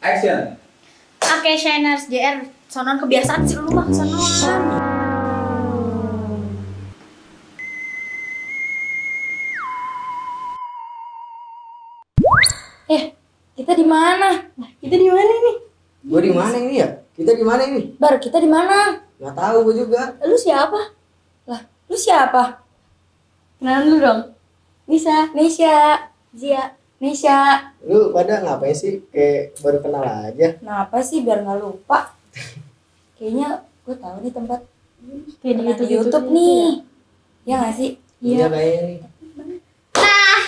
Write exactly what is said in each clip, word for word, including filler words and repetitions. Action. Oke, Shiners J R, sonon kebiasaan sih lu mah sonon. Eh, kita di mana? Nah, kita di mana ini? Gua di mana ini ya? Kita di mana ini? Bar, kita di mana? Gak tahu gua juga. Lu siapa? Lah, lu siapa? Kenalan lu dong. Nisa, Nesya, Zia. Nesya, lu pada ngapain sih? Kayak baru kenal aja. Kenapa sih biar nggak lupa? Kayaknya gue tahu nih tempat. Kayak di YouTube, YouTube nih. Ya nggak sih? Iya. Nah,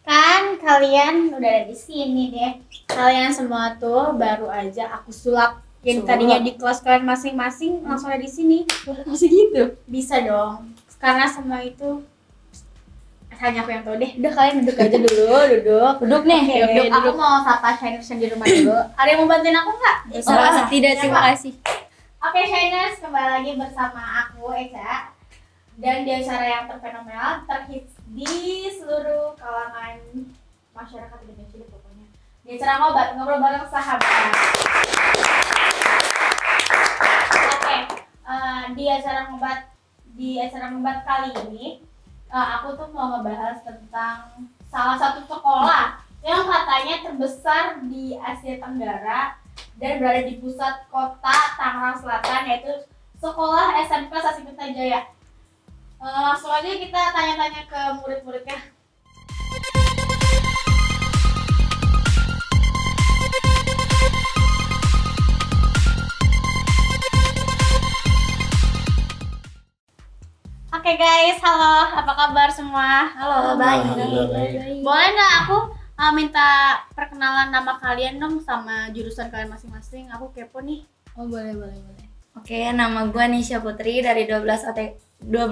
kan kalian udah ada di sini deh. Kalian semua tuh baru aja aku sulap yang tadinya di kelas kalian masing-masing langsung ada di sini. Masih gitu? Bisa dong. Karena semua itu hanya aku yang tahu deh. Udah kalian duduk aja dulu, duduk. Duduk nih. Okay, duduk, duduk. Aku mau sapa Shiners di rumah dulu. Ada yang mau bantuin aku nggak? Bisa. Oh, oh, tidak, ya, terima kasih. Oke, okay, Shiners, kembali lagi bersama aku Eza dan di acara yang terfenomenal, terhits di seluruh kalangan masyarakat Indonesia pokoknya. Di acara Ngobat, ngobrol bareng sahabat. Oke, okay, uh, di acara Ngobat, di acara Ngobat kali ini. Uh, aku tuh mau ngebahas tentang salah satu sekolah yang katanya terbesar di Asia Tenggara dan berada di pusat kota Tangerang Selatan, yaitu sekolah S M K Sasmita Jaya. Uh, langsung aja kita tanya-tanya ke murid-muridnya. Oke okay guys, halo, apa kabar semua? Halo, baik. Boleh nggak aku uh, minta perkenalan nama kalian dong sama jurusan kalian masing-masing? Aku kepo nih. Oh boleh, boleh, boleh. Oke, okay, nama gue Nesya Putri dari dua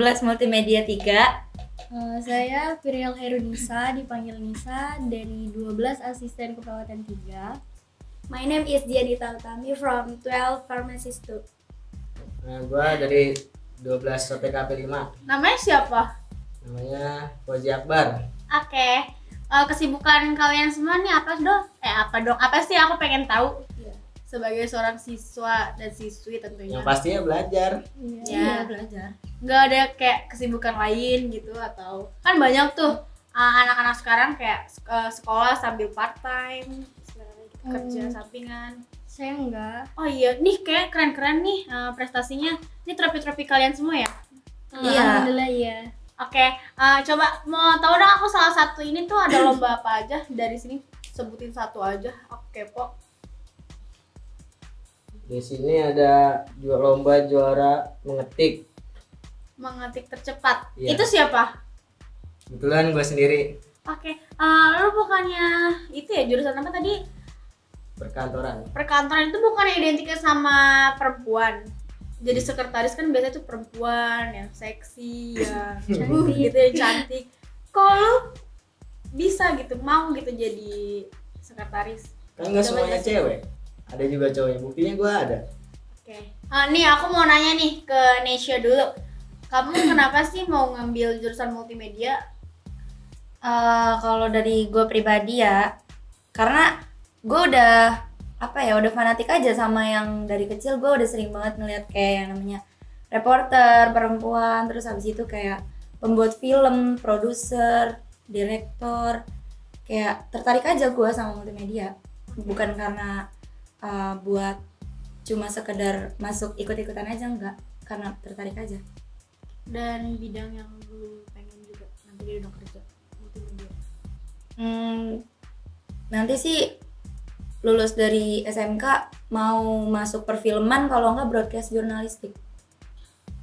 belas Multimedia tiga. Uh, saya Firyal Khairunnisa, dipanggil Nisa, dari dua belas Asisten Keperawatan tiga. My name is Jianita Utami from twelve Pharmacies two. Nah, gue dari dua belas S T K P lima. Namanya siapa? Namanya Waji Akbar. Oke, okay. uh, kesibukan kalian semua nih apa dong? Eh apa dong? Apa sih aku pengen tahu? Iya. Sebagai seorang siswa dan siswi tentunya. Yang pastinya belajar. Iya, ya, belajar. Nggak ada kayak kesibukan lain gitu atau? Kan banyak tuh anak-anak uh, sekarang kayak uh, sekolah sambil part time, hmm. kerja sampingan. Saya enggak. Oh iya, nih kayak keren-keren nih uh, prestasinya. Ini trofi-trofi kalian semua ya? Hmm. Iya. Alhamdulillah ya. Oke, okay. uh, coba mau tahu dong aku salah satu ini tuh ada lomba apa aja dari sini? Sebutin satu aja. Oke, okay, Po. Di sini ada juara lomba juara mengetik. Mengetik tercepat. Iya. Itu siapa? Kebetulan gue sendiri. Oke, okay. uh, lu bukannya itu ya jurusan apa tadi? Perkantoran. Perkantoran itu bukan identiknya sama perempuan. Jadi sekretaris kan biasanya tuh perempuan yang seksi, yang cantik gitu, yang cantik. Kok lu bisa gitu, mau gitu jadi sekretaris? Kan nggak semuanya cewek, ada juga cowoknya. Buktinya gue ada. Oke. Okay. Ah, nih aku mau nanya nih ke Nesya dulu. Kamu kenapa sih mau ngambil jurusan multimedia? Uh, kalau dari gue pribadi ya, karena gue udah apa ya udah fanatik aja sama yang dari kecil. Gue udah sering banget ngeliat kayak yang namanya reporter perempuan, terus habis itu kayak pembuat film, produser, direktor, kayak tertarik aja gue sama multimedia. Bukan karena uh, buat cuma sekedar masuk ikut-ikutan aja, enggak, karena tertarik aja. Dan bidang yang lu pengen juga nanti di dunia kerja multimedia? Hmm, nanti sih lulus dari S M K mau masuk perfilman, kalau enggak broadcast jurnalistik.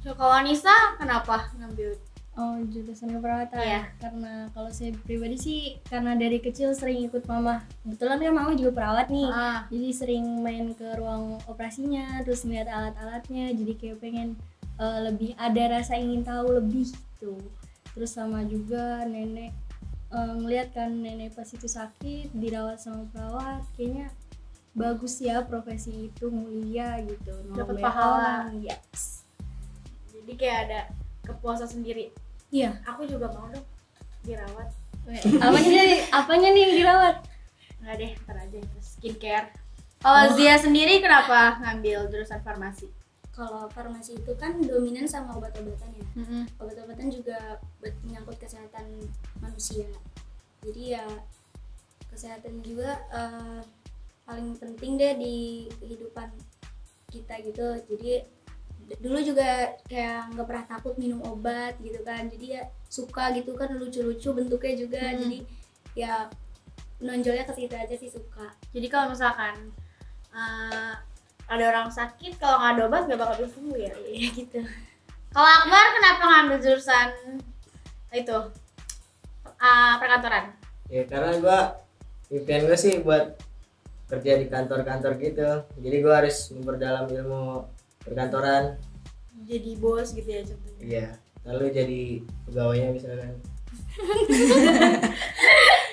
Kalau Nisa kenapa ngambil? Oh, jurusan keperawatan. Yeah. Karena kalau saya pribadi sih karena dari kecil sering ikut mama. Kebetulan kan mama juga perawat nih. Ah. Jadi sering main ke ruang operasinya, terus ngeliat alat-alatnya. Jadi kayak pengen uh, lebih ada rasa ingin tahu lebih gitu. Terus sama juga nenek. Ngeliat kan nenek pas itu sakit dirawat sama perawat, kayaknya bagus ya profesi itu, mulia gitu, dapat pahala. Yes. Jadi kayak ada kepuasan sendiri. Iya. Aku juga mau dong dirawat. Apanya nih? Apanya nih dirawat? Nggak deh, ntar aja. Skincare. Kalau oh. Zia sendiri kenapa ngambil jurusan farmasi? Kalau farmasi itu kan dominan sama obat-obatan ya. Mm-hmm. Obat-obatan juga menyangkut kesehatan manusia. Jadi ya kesehatan juga uh, paling penting deh di kehidupan kita gitu. Jadi dulu juga kayak nggak pernah takut minum obat gitu kan. Jadi ya suka gitu kan, lucu-lucu bentuknya juga. Mm-hmm. Jadi ya nonjolnya ke situ aja sih, suka. Jadi kalau misalkan uh, ada orang sakit, kalau nggak ada obat nggak bakal sembuh ya, ya gitu. Kalau Akbar kenapa ngambil jurusan itu uh, perkantoran? Ya karena gue impian gue sih buat kerja di kantor-kantor gitu, jadi gue harus memperdalam ilmu perkantoran. Jadi bos gitu ya contohnya? Iya, lalu jadi pegawainya misalkan.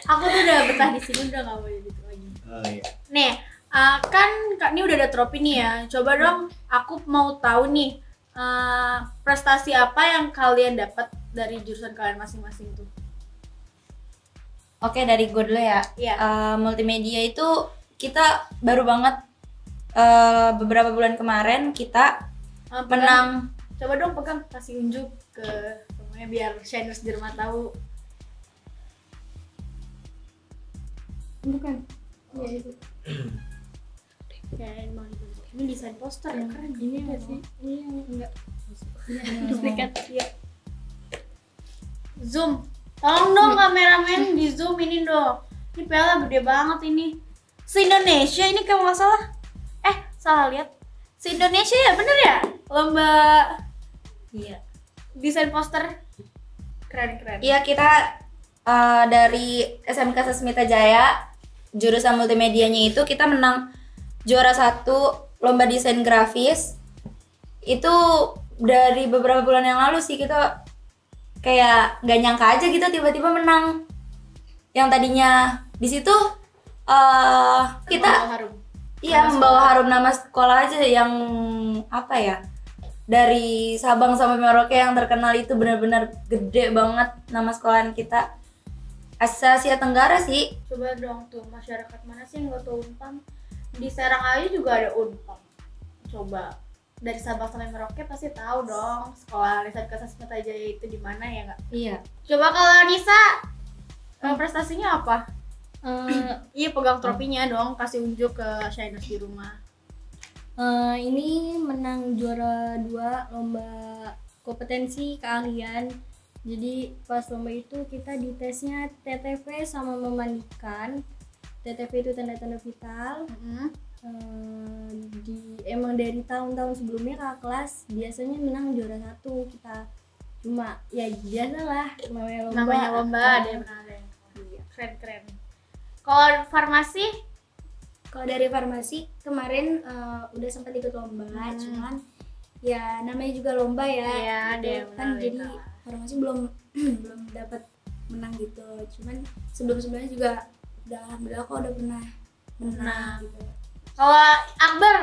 Aku tuh udah betah di sini, udah nggak mau gitu lagi. Oh iya. Nih. Uh, kan Kak, ini udah ada tropi nih ya. Coba dong, aku mau tahu nih uh, prestasi apa yang kalian dapat dari jurusan kalian masing-masing tuh. Oke, dari gue dulu ya. Yeah. Uh, multimedia itu kita baru banget uh, beberapa bulan kemarin kita uh, menang. Coba dong pegang, kasih unjuk ke semuanya biar shiners di rumah tahu. Bukan. Oh. Ya itu. Kayak emang ini desain poster ya, keren gini ya sih. Iya, enggak. Duplikat ya. Zoom. Tolong dong kameramen di zoom ini dong. Ini pelnya gede banget ini. Se-Indonesia ini kalau enggak salah. Eh, salah lihat. Se-Indonesia ya, bener ya? Lomba. Iya. Desain poster. Keren-keren. Iya, kita uh, dari S M K Sasmita Jaya jurusan multimedianya itu kita menang juara satu lomba desain grafis. Itu dari beberapa bulan yang lalu sih, kita kayak nggak nyangka aja gitu tiba-tiba menang. Yang tadinya di situ uh, kita harum. Iya, membawa harum nama sekolah aja. Yang apa ya, dari Sabang sampai Merauke yang terkenal itu benar-benar gede banget nama sekolahan kita. Asia Tenggara sih. Coba dong tuh, masyarakat mana sih yang gak tau Unpam? Di Serang aja juga ada Unpam. Coba dari Sabang sampai Merauke pasti tahu dong sekolah S M K Sasmita Jaya itu di mana ya nggak? Iya. Coba kalau Nisa, hmm. prestasinya apa? Uh, iya, pegang tropinya uh. dong, kasih unjuk ke shiners di rumah. Uh, ini menang juara dua lomba kompetensi keahlian. Jadi pas lomba itu kita ditesnya T T V sama memandikan. T T V itu tanda-tanda vital. Mm-hmm. ehm, di, emang dari tahun-tahun sebelumnya kakak kelas biasanya menang juara satu kita. Cuma ya biasalah namanya lomba. Namanya lomba ada yang menang ada yang kalah. Keren-keren. Kalau farmasi? Kalau dari farmasi kemarin uh, udah sempat ikut lomba, hmm. cuman ya namanya juga lomba ya. Iya, ada yang menang jadi kalah. Farmasi belum belum dapat menang gitu, cuman sebelum-sebelumnya juga udah alhamdulillah kok udah pernah menang gitu. Kalau Akbar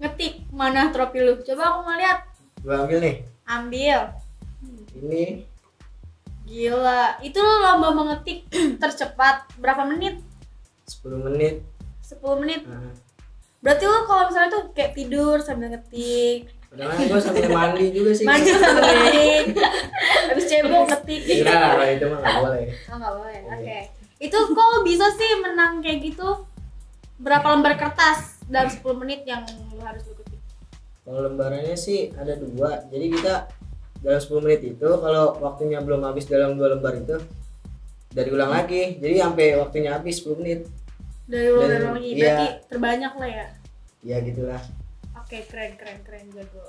ngetik mana tropi lu? Coba aku mau lihat. Gua ambil nih. Ambil. Ini. Gila, itu lu lomba mengetik tercepat berapa menit? sepuluh menit. sepuluh menit. Uh. Berarti lu kalau misalnya tuh kayak tidur sambil ngetik. Padahal gue sambil mandi juga sih. Mandi sambil ngetik. Habis cebok ngetik. Iya, kalau itu mah enggak boleh. Oh, enggak boleh. Oke. Okay. Itu kok bisa sih menang kayak gitu? Berapa lembar kertas dalam sepuluh menit yang lu harus lu ketik? Kalau lembarannya sih ada dua. Jadi kita dalam sepuluh menit itu kalau waktunya belum habis dalam dua lembar itu dari ulang lagi. Jadi sampai waktunya habis sepuluh menit. Dari ulang dan, lagi. Berarti ya, terbanyak lah ya. Iya, gitulah. Oke, keren keren keren jago.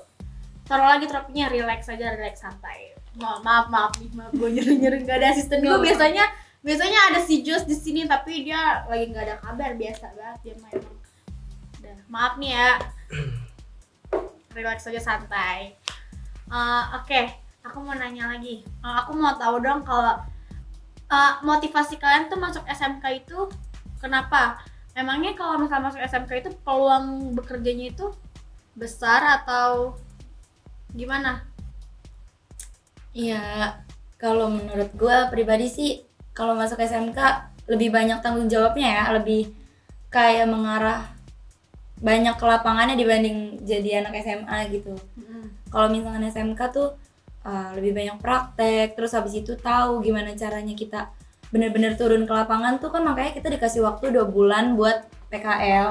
Taruh lagi tropinya, relax aja, relax santai. Maaf maaf maaf, maaf gue nyeri nyeri nggak ada asisten gue. Biasanya biasanya ada si Jos di sini tapi dia lagi nggak ada kabar, biasa banget dia main. Udah, maaf nih ya. Relax aja santai. Uh, Oke, okay. Aku mau nanya lagi. Uh, aku mau tahu dong kalau uh, motivasi kalian tuh masuk S M K itu kenapa? Emangnya kalau misalnya masuk S M K itu peluang bekerjanya itu besar atau gimana? Iya, kalau menurut gue pribadi sih kalau masuk S M K lebih banyak tanggung jawabnya ya, lebih kayak mengarah banyak ke lapangannya dibanding jadi anak S M A gitu. Mm. Kalau misalkan S M K tuh uh, lebih banyak praktek, terus habis itu tahu gimana caranya kita bener-bener turun ke lapangan tuh kan, makanya kita dikasih waktu dua bulan buat P K L,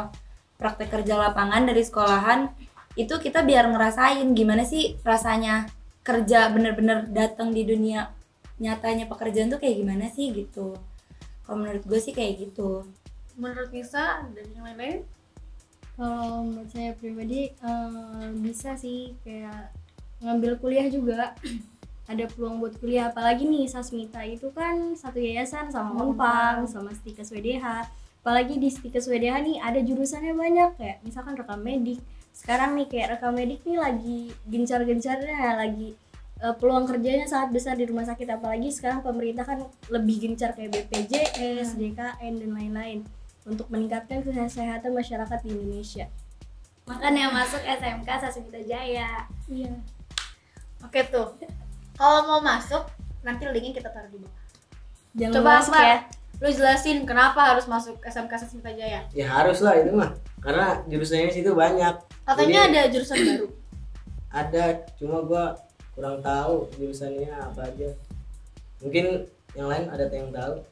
praktek kerja lapangan dari sekolahan. Itu kita biar ngerasain gimana sih rasanya kerja bener-bener datang di dunia nyatanya pekerjaan tuh kayak gimana sih gitu. Kalau menurut gue sih kayak gitu. Menurut Nisa dan yang lain-lain? Kalau menurut saya pribadi uh, bisa sih kayak ngambil kuliah juga, ada peluang buat kuliah. Apalagi nih Sasmita itu kan satu yayasan sama Unpam, sama Stikes Wedha. Apalagi di Stikes Wedha nih ada jurusannya banyak, kayak misalkan rekam medik. Sekarang nih kayak rekam medik nih lagi gencar-gencarnya, lagi uh, peluang kerjanya sangat besar di rumah sakit. Apalagi sekarang pemerintah kan lebih gencar kayak B P J S, hmm. J K N dan lain-lain untuk meningkatkan kesehatan masyarakat di Indonesia. Makanya masuk S M K Sasmita Jaya. Iya. Oke tuh. Kalau mau masuk nanti linknya kita taruh di bawah. Jangan coba masuk apa? Ya. Lu jelasin kenapa harus masuk S M K Sasmita Jaya? Ya harus lah itu mah. Karena jurusannya situ banyak. Katanya ada jurusan baru. Ada, cuma gua kurang tahu jurusannya apa aja. Mungkin yang lain ada yang tahu.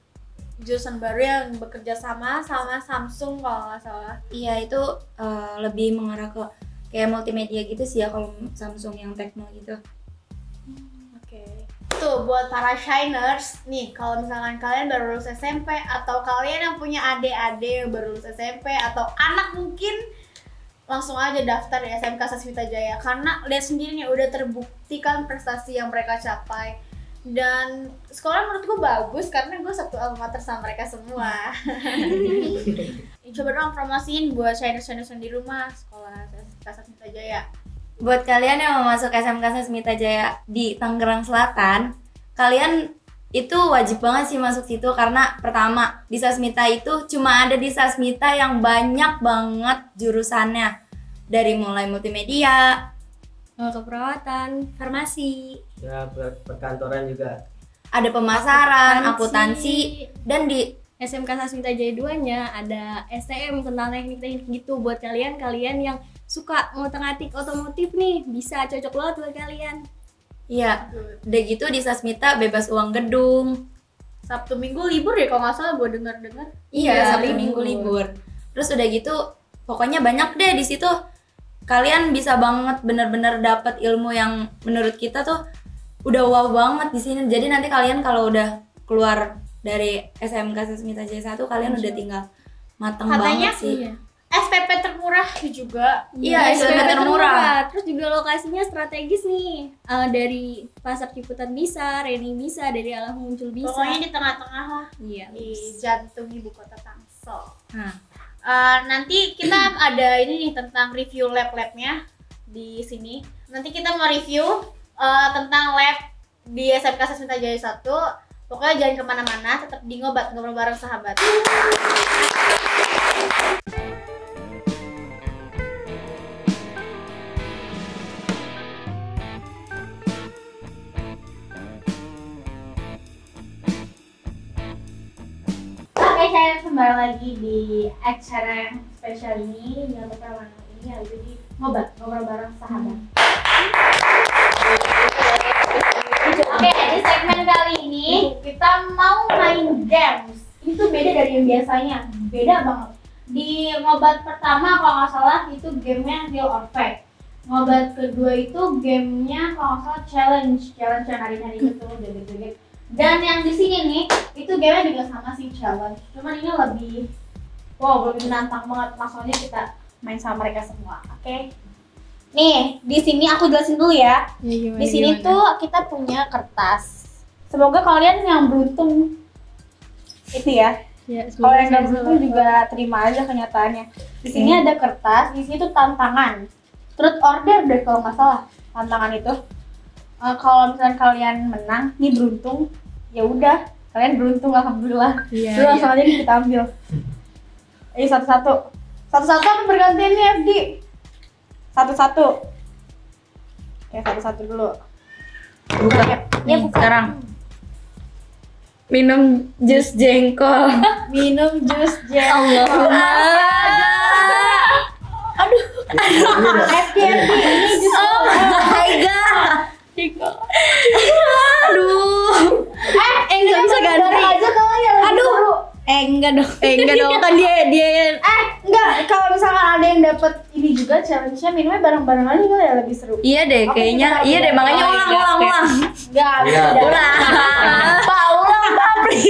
Jurusan baru yang bekerja sama sama Samsung kalau nggak salah. Iya itu uh, lebih mengarah ke kayak multimedia gitu sih ya kalau Samsung yang tekno gitu. Hmm, Oke. Okay. Tuh buat para shiners nih, kalau misalkan kalian baru lulus S M P atau kalian yang punya adik-adik baru lulus S M P atau anak mungkin, langsung aja daftar di S M K Sasmita Jaya karena lihat sendirinya udah terbuktikan prestasi yang mereka capai. Dan sekolah menurut gue bagus karena gue satu alma mater sama mereka semua. Coba dong promosiin buat senior-senior di rumah sekolah S M K Sasmita Jaya. Buat kalian yang mau masuk S M K Sasmita Jaya di Tangerang Selatan, kalian itu wajib banget sih masuk situ karena pertama di Sasmita itu cuma ada di Sasmita yang banyak banget jurusannya, dari mulai multimedia, keperawatan, farmasi, ya perkantoran juga, ada pemasaran, akuntansi, dan di S M K Sasmita Jaya duanya ada S T M tentang teknik-teknik gitu. Buat kalian-kalian yang suka ngotak-ngatik otomotif nih, bisa cocok banget buat kalian. Iya, udah gitu di Sasmita bebas uang gedung. Sabtu minggu libur ya kalau nggak salah gue dengar-dengar. Iya, ya, Sabtu minggu libur. Terus udah gitu pokoknya banyak deh di situ. Kalian bisa banget bener-bener dapat ilmu yang menurut kita tuh udah wow banget di sini. Jadi nanti kalian kalau udah keluar dari S M K Sasmita Jaya satu kalian Masya. Udah tinggal mateng Katanya, banget sih. Iya. S P P termurah juga. Iya, ya, S P P, S P P termurah. termurah. Terus juga lokasinya strategis nih. Uh, dari Pasar Ciputat bisa, Reni bisa, dari Alam Muncul bisa. Pokoknya di tengah-tengah lah. Iya. Di jantung ibu kota Tangsel. Nah. Uh, nanti kita ada ini nih tentang review lab-labnya di sini. Nanti kita mau review uh, tentang lab di S M K Sasmita Jaya satu. Pokoknya jangan kemana-mana, tetap di Ngobat, ngobrol bareng sahabat. Saya kembali lagi di acara yang spesial ini, yang pertama ini yaitu di Ngobat, ngobrol bareng sahabat. Oke, di segmen kali ini kita mau main games. Itu beda dari yang biasanya, beda banget. Di Ngobat pertama kalau nggak salah itu gamenya real or fake. Ngobat kedua itu gamenya kalau nggak salah challenge, challenge yang hari-hari itu joget-joget. Dan yang di sini nih, itu game-nya juga sama sih challenge. Cuman ini lebih, wow, lebih menantang banget. Maksudnya kita main sama mereka semua, oke? Okay? Nih, di sini aku jelasin dulu ya. Ya gimana, di sini gimana? Tuh kita punya kertas. Semoga kalian yang beruntung itu ya. Ya kalau yang nggak beruntung juga terima aja kenyataannya. Di sini hmm. ada kertas, di sini tuh tantangan. Truth order deh kalau nggak salah tantangan itu. Uh, kalau misalnya kalian menang, nih beruntung, ya udah kalian beruntung alhamdulillah. Iya. Terus langsung aja kita ambil. Ini satu-satu, satu-satu aku bergantian nih F D. Satu-satu. Ya satu-satu dulu. Buka. Ya buka. Sekarang. Minum jus jengkol. Minum jus jengkol. Allah. Happy happy ini justru. Oh my god. Aduh. Eh, eh nggak bisa ganti. Aduh. Eh enggak dong. Eh enggak dong. Kan dia dia. Eh enggak. Kalau misalkan ada yang dapat ini juga challenge-nya minumnya bareng-bareng aja kali ya lebih seru. Iya deh. Kayaknya. Iya deh. Makanya ulang ulang ulang. Enggak. Ulang. Pak ulang Pak Pri.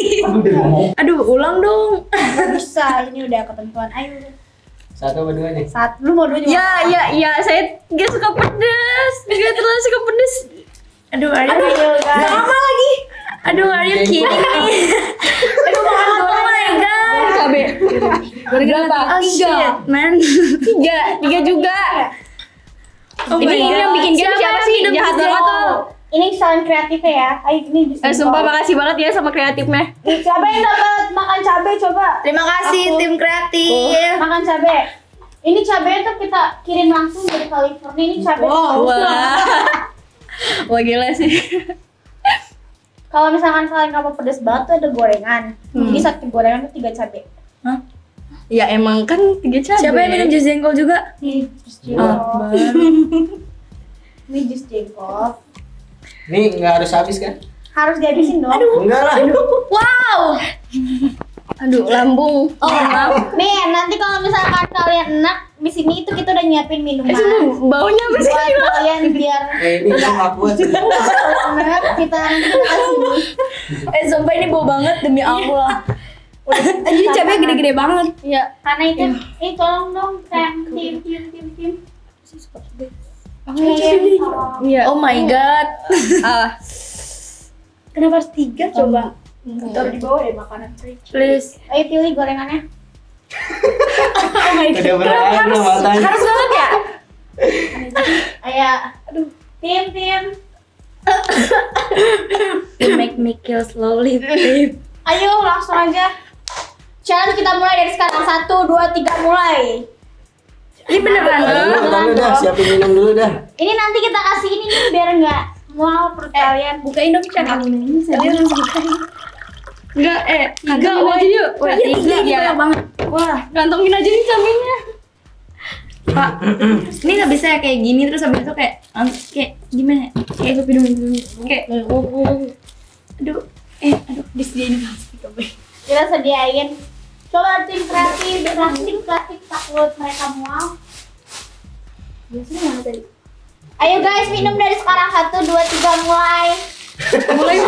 Aduh ulang dong. Nggak bisa. Ini udah ketentuan. Ayo. Satu apa dua nih? Satu, lu mau dua juga? Ya, ya, ya, saya gak suka pedes. Gak terlalu suka pedes. Aduh, are you kidding? Sama lagi. Aduh, are you kidding me? Aduh, oh my god. Cabe. Berapa? Tiga, man. Tiga, tiga juga. Ini yang bikin game siapa sih? Jahat banget. Ini salam kreatifnya ya. Ayo ini bisa. Eh, sumpah makasih banget ya sama kreatifnya. Siapa yang dapat makan cabe coba? Terima kasih aku. Tim kreatif. Oh. Makan cabe. Ini cabenya tuh kita kirim langsung dari California. Ini cabe. Wow. Wah. Wah gila sih. Kalau misalkan kalian nggak mau pedes banget tuh ada gorengan. Hmm. Jadi satu gorengan tuh tiga cabe. Hah? Ya emang kan tiga cabe. Siapa yang minum jus jengkol juga? Nih, jus jengkol. Ah, ini jus jengkol. Nih nggak harus habis kan? Harus dihabisin dong. Aduh, enggak lah. Aduh. Wow. Aduh lambung. Oh maaf. Nih nanti kalau misalkan kalian enak di sini itu kita udah nyiapin minuman. Eh, baunya apa sih? Kalian biar. Eh ini aku aja. Kita kasih. Eh sumpah ini bau banget demi Allah. Ini cabenya gede-gede banget. Iya. Karena itu, eh tolong dong sayang tim tim tim tim. Oh, yeah. Oh my god. Ah. Kenapa harus tiga coba? Taruh di bawah ya makanan. Please. Ayo pilih gorengannya. Oh my god. Udah berair loh matanya. Harus banget ya? Ayo. Aduh. Tim, tim. You make me kill slowly, babe. Ayo langsung aja. Challenge kita mulai dari sekarang. Satu, dua, tiga, mulai. Ini beneran dong. Udah, siapin minum dulu dah. Ini nanti kita kasih ini nih biar enggak mual perut kalian. Bukain dong kan. Ini sendiri langsung bukain. Enggak eh, enggak woi. Woi, tiga ya. Wah, gantungin aja nih sampingnya. Pak, ini enggak bisa ya kayak gini terus habis itu kayak kayak gimana? Kayak gue minum dulu. Kayak aduh, eh aduh disediain plastik coba. Kita sediain. Coba tim kreatif, plastik, plastik takut mereka mual. Biasanya mana tadi? Ayo guys minum dari sekarang satu, dua, tiga, mulai. Mulai.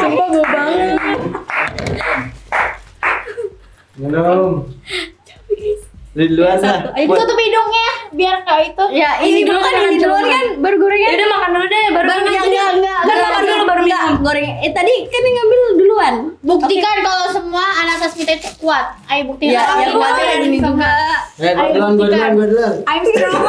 Sumpah gue banget. Minum. Dari luar sana. Ayo tutup hidungnya biar kau itu. Ya, ini dulu kan ini duluan kan baru gorengan. Udah makan dulu deh baru gorengan. Enggak, enggak. Makan dulu baru minum goreng. Eh tadi kan yang ngambil duluan. Buktikan kalau semua anak Sasmita itu kuat. Ayo buktikan. Ya, yang kuat kayak gini juga. Eh, duluan duluan duluan. I'm strong.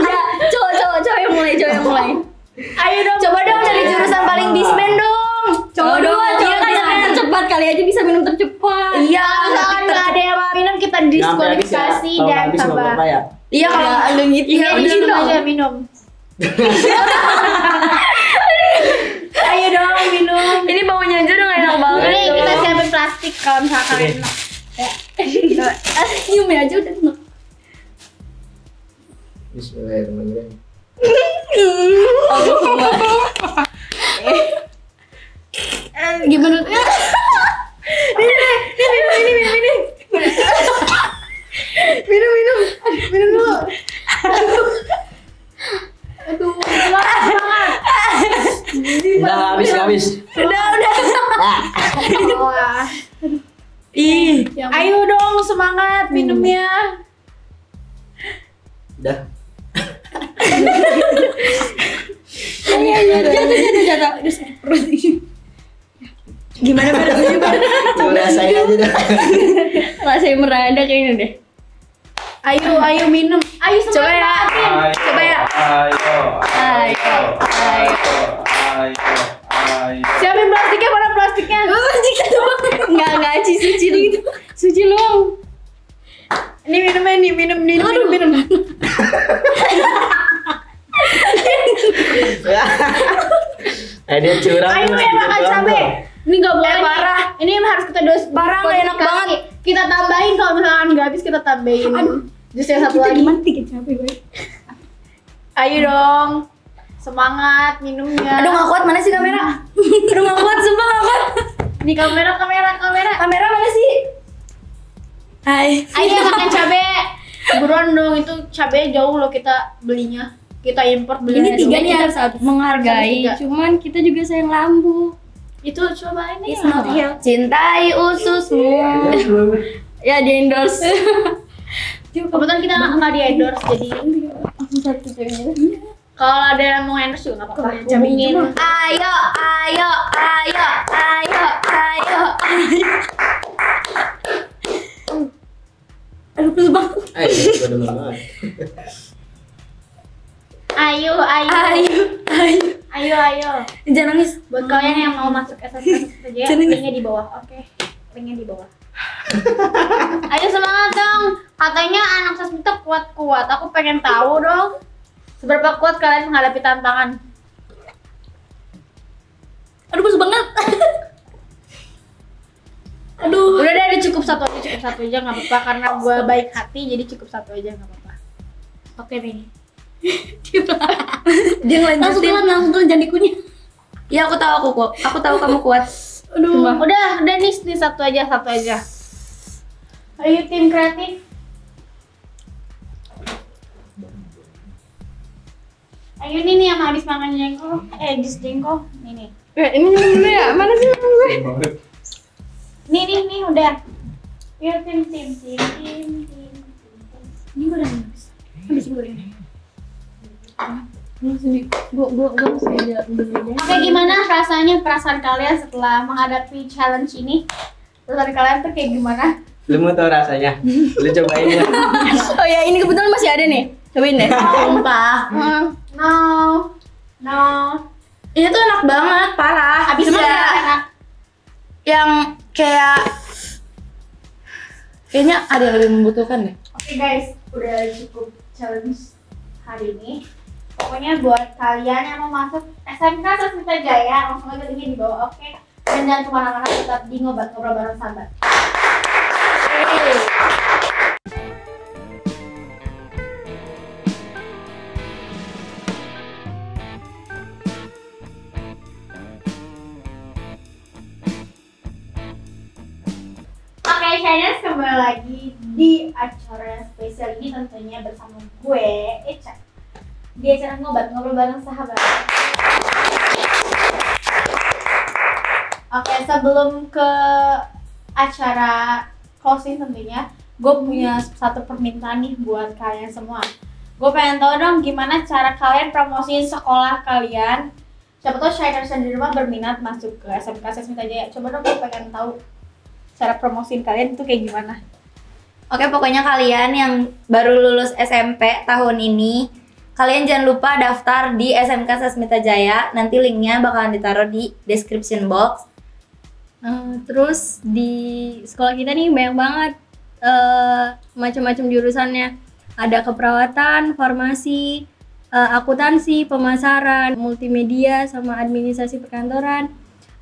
Ya, coba coba coba yang mulai, coba yang mulai. Ayo dong. Coba dong dari jurusan paling bismen dong. Coba dong. Dia kan tercepat kali aja bisa minum tercepat. Iya, enggak ada yang minum kita diskualifikasi dan tambah. Iya kalau ada gitu ya udah aja minum. Ayo dong minum. Ini baunya aja udah enak banget. Ini kita siapin plastik kalau misalkan enak. Ya. Cium aja udah enak. Bismillahirrahmanirrahim. Gimana? Ini ini ini ini ini. Minum, minum, minum dulu. Aduh, aduh, udah habis, habis. Udah, udah. Ih, ayo dong semangat minumnya. Udah. Ayo, ayo, jatuh, jatuh, jatuh. Gimana badannya? Coba rasain aja dah. Rasain merada kayaknya deh. Ayo, ayo minum. Ayo coba ya. Coba ya. Ayo. Ayo. Ayo. Ayo. Ayo. Siapin plastiknya, mana plastiknya? Enggak, enggak cici cici. Suci lu. Ini minumnya nih, minum minum minum minum. Ada curang. Ayo ya makan cabe. Ini nggak boleh. Eh, parah. Ini harus kita dos. Parah nggak enak banget. Kita tambahin kalau misalkan nggak habis kita tambahin. Aduh, justru satu lagi. Gimana tiga capek gue. Ayo dong. Semangat minumnya. Aduh nggak kuat, mana sih kamera? Aduh nggak kuat, sumpah nggak kuat. Ini kamera, kamera, kamera. Kamera mana sih? Hai. Ayo makan cabe. Buruan dong, itu cabenya jauh loh kita belinya. Kita import belinya. Ini tiga nih harus menghargai. Cuman kita juga sayang lambung. Itu coba ini ya. Cintai ususmu. Ya di endorse. Kebetulan kita nggak di endorse jadi. Kalau ada yang mau endorse juga nggak apa-apa. Caminin. Ayo, ayo, ayo, ayo, ayo, ayo. Aduh, please bang. Ayo, ayo, ayo, ayo, ayo, ayo. Jangan nangis. Buat kalian yang mau masuk S M K Sasmita Jaya, linknya di bawah, oke? Linknya di bawah. Ayo semangat dong. Katanya anak Sasmita kuat-kuat. Aku pengen tahu dong. Seberapa kuat kalian menghadapi tantangan? Aduh, bos banget. Aduh. Udah deh, cukup satu aja, cukup satu aja nggak apa-apa karena gue baik hati jadi cukup satu aja nggak apa-apa. Oke nih. Dia lanjutin. Langsung tuh, langsung tuh jangan dikunyah. Ya aku tahu aku kok. Aku tahu kamu kuat. Aduh. Cuma. Udah, udah nih, nih satu aja, satu aja. Ayo tim kreatif. Ayo nih nih sama habis makan jengkol. Eh, jus jengkol. Nih nih. Eh, ini dulu ya. Mana sih makan gue? Nih nih nih udah. Yuk tim tim tim tim tim. Ini gue udah habis. Habis goreng. Gua gua gua mesti aja. Oke, gimana rasanya perasaan kalian setelah menghadapi challenge ini? Perasaan kalian tuh kayak gimana? Lu mau tau rasanya? Lu cobain ya. Oh ya, ini kebetulan masih ada nih. Cobain deh. Sumpah. No. No. Ini tuh enak banget, parah. Habis ya. Yang kayak kayaknya ada yang lebih membutuhkan deh. Oke guys, udah cukup challenge hari ini. Pokoknya buat kalian yang mau masuk S M K Sasmita Jaya langsung aja linknya di bawah, oke? Dan jangan kemana-mana, tetap di Ngobat Ngobrol Bareng Sahabat. Shiners, kembali lagi di acara spesial ini tentunya bersama gue, Eza, di acara Ngobat Ngobrol Bareng Sahabat. Oke, sebelum ke acara closing tentunya, gue punya satu permintaan nih buat kalian semua. Gue pengen tahu dong gimana cara kalian promosiin sekolah kalian. Siapa tau Shiners yang di rumah berminat masuk ke S M K Sasmita Jaya. Coba dong, gue pengen tahu cara promosiin kalian itu kayak gimana? Oke, pokoknya kalian yang baru lulus S M P tahun ini, kalian jangan lupa daftar di S M K Sasmita Jaya. Nanti linknya bakalan ditaruh di description box. Uh, terus di sekolah kita nih banyak banget uh, macam-macam jurusannya. Ada keperawatan, farmasi, uh, akuntansi, pemasaran, multimedia, sama administrasi perkantoran.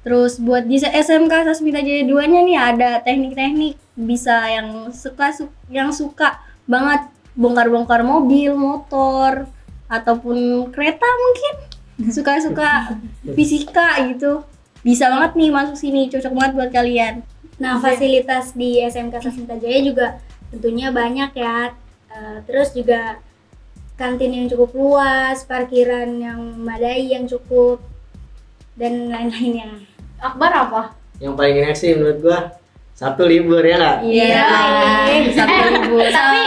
Terus buat di S M K Sasmita Jaya dua-nya nih ada teknik-teknik, bisa yang suka su yang suka banget bongkar-bongkar mobil, motor, ataupun kereta mungkin. Suka-suka fisika gitu. Bisa banget nih masuk sini, cocok banget buat kalian. Nah, fasilitas di S M K Sasmita Jaya juga tentunya banyak ya. Uh, terus juga kantin yang cukup luas, parkiran yang memadai yang cukup, dan lain-lainnya. Akbar apa? Yang paling enak sih menurut gua Sabtu libur ya nggak? Iya. Sabtu libur. Tapi,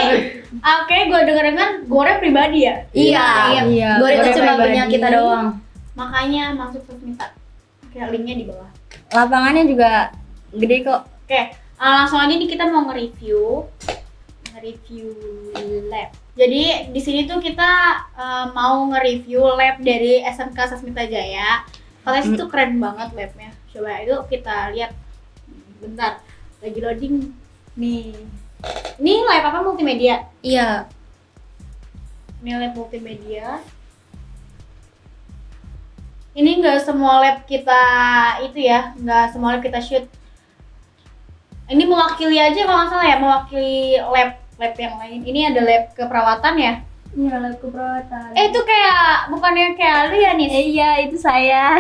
oke, gua denger-dengar gore pribadi ya. Iya. Iya. Gore itu cuma punya kita doang. Makanya masuk Sasmita. Oke, linknya di bawah. Lapangannya juga gede kok. Oke, langsung aja nih kita mau nge-review, nge-review lab. Jadi di sini tuh kita mau nge-review lab dari S M K Sasmita Jaya. Kalau itu keren banget labnya. Coba itu kita lihat. Bentar, lagi loading nih. Ini lab apa, multimedia? Iya. Ini lab multimedia. Ini nggak semua lab kita itu ya, nggak semua lab kita shoot. Ini mewakili aja kalau nggak salah ya, mewakili lab lab yang lain. Ini ada lab keperawatan ya? Ini ada lab keperawatan. Eh itu kayak bukannya kayak lu ya nih? Eh, iya itu saya.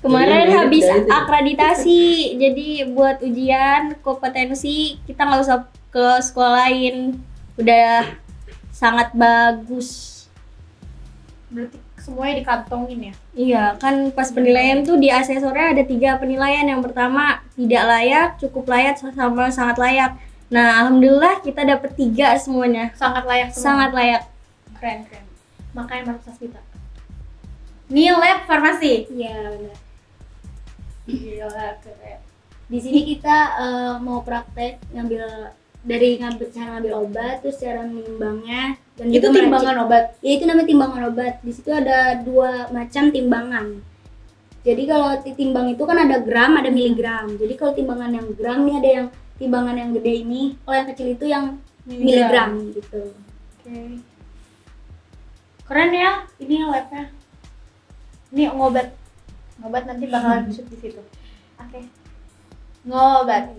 Kemarin jadi, habis ya, akreditasi, jadi buat ujian kompetensi kita nggak usah ke sekolah lain, udah sangat bagus. Berarti semuanya dikantongin ya? Iya, kan pas penilaian tuh di asesornya ada tiga penilaian. Yang pertama tidak layak, cukup layak, sama sangat layak. Nah alhamdulillah kita dapet tiga semuanya. Sangat layak semua. Sangat layak. Keren keren. Makanya masuk Sasmita. Ini lab farmasi. Iya benar. Gila keren. Di sini kita uh, mau praktek ngambil dari ngambil cara ngambil obat, terus cara menimbangnya dan itu timbangan meracik. Obat. Ya itu namanya timbangan obat. Di situ ada dua macam timbangan. Jadi kalau timbang itu kan ada gram, ada miligram. Jadi kalau timbangan yang gram nih ada yang timbangan yang gede ini, kalau yang kecil itu yang miligram, miligram gitu. Oke. Okay. Keren ya, ini labnya. Ini ngobat, ngobat nanti bakalan shoot di situ. Oke, okay. Ngobat.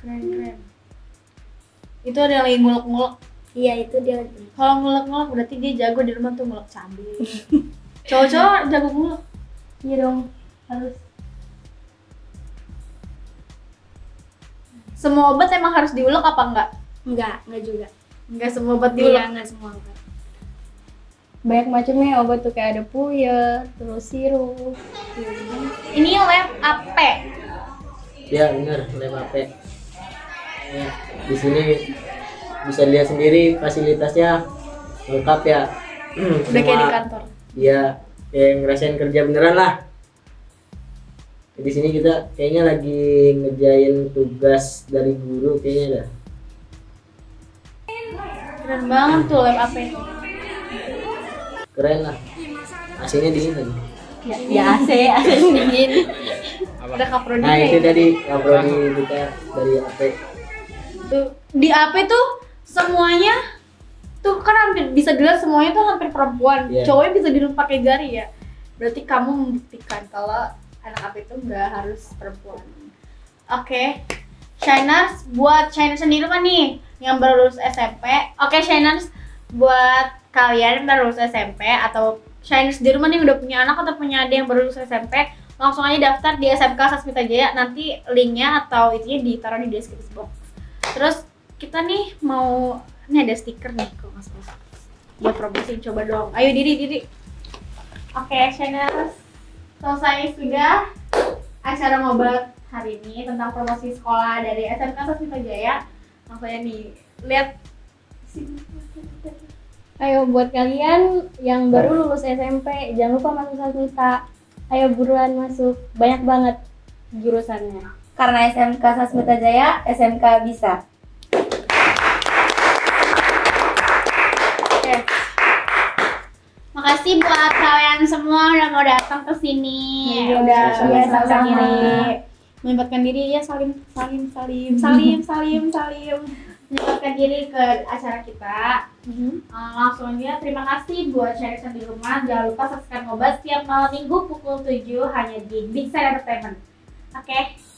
Keren keren. Itu ada yang lagi ngulek-ngulek. Iya itu dia. Kalau ngulek-ngulek berarti dia jago di rumah tuh ngulek cabai. Cowok-cowok jago ngulek. Iya dong, harus. Semua obat emang harus diulek apa enggak? Enggak, enggak juga. Enggak semua obat diulek. Iya, enggak semua obat. Banyak macamnya obat tuh, kayak ada puyer, terus sirup. Ini lab A P. Ya bener, lab A P. Ya, di sini bisa lihat sendiri fasilitasnya lengkap ya. Udah kayak di kantor. Iya, kayak ngerasain kerja beneran lah. Di sini kita kayaknya lagi ngerjain tugas dari guru kayaknya dah. Keren banget tuh lab A P. Keren lah, A C-nya dingin lagi. Ya, ya A C, A C dingin. Ada kaprodi. Nah itu tadi kaprodi kita dari A P. Tuh di A P tuh semuanya tuh kan hampir bisa dilihat semuanya tuh hampir perempuan. Yeah. Cowoknya bisa dilihat pakai jari ya. Berarti kamu membuktikan kalau anak A P itu nggak harus perempuan. Oke, okay. Shiners buat Shiners sendiri mah nih yang baru lulus S M P. Oke, okay, Shiners buat kalian baru lulus S M P atau Shiners di rumah nih udah punya anak atau punya adik yang baru lulus S M P, langsung aja daftar di S M K Sasmita Jaya, nanti linknya atau itunya ditaruh di deskripsi box. Terus kita nih mau, ini ada stiker nih kalau nggak salah buat promosi, coba dong, ayo diri diri. Oke, okay, Shiners selesai sudah acara ngobat hari ini tentang promosi sekolah dari S M K Sasmita Jaya. Langsung aja nih lihat sini. Ayo buat kalian yang baru lulus S M P, jangan lupa masuk Sasmita. Ayo buruan masuk, banyak banget jurusannya. Karena S M K Sasmita Jaya, S M K bisa. Oke. Makasih buat kalian semua udah mau datang ke sini. Ya, udah biasa sendiri. Menyempatkan diri ya, salim, salim, salim, salim, salim, salim. Menyempatkan diri ke acara kita. Mm-hmm. uh, langsung aja, terima kasih buat Shiners di rumah. Jangan lupa saksikan ngobat setiap malam minggu pukul tujuh hanya di BigShine Entertainment. Oke okay.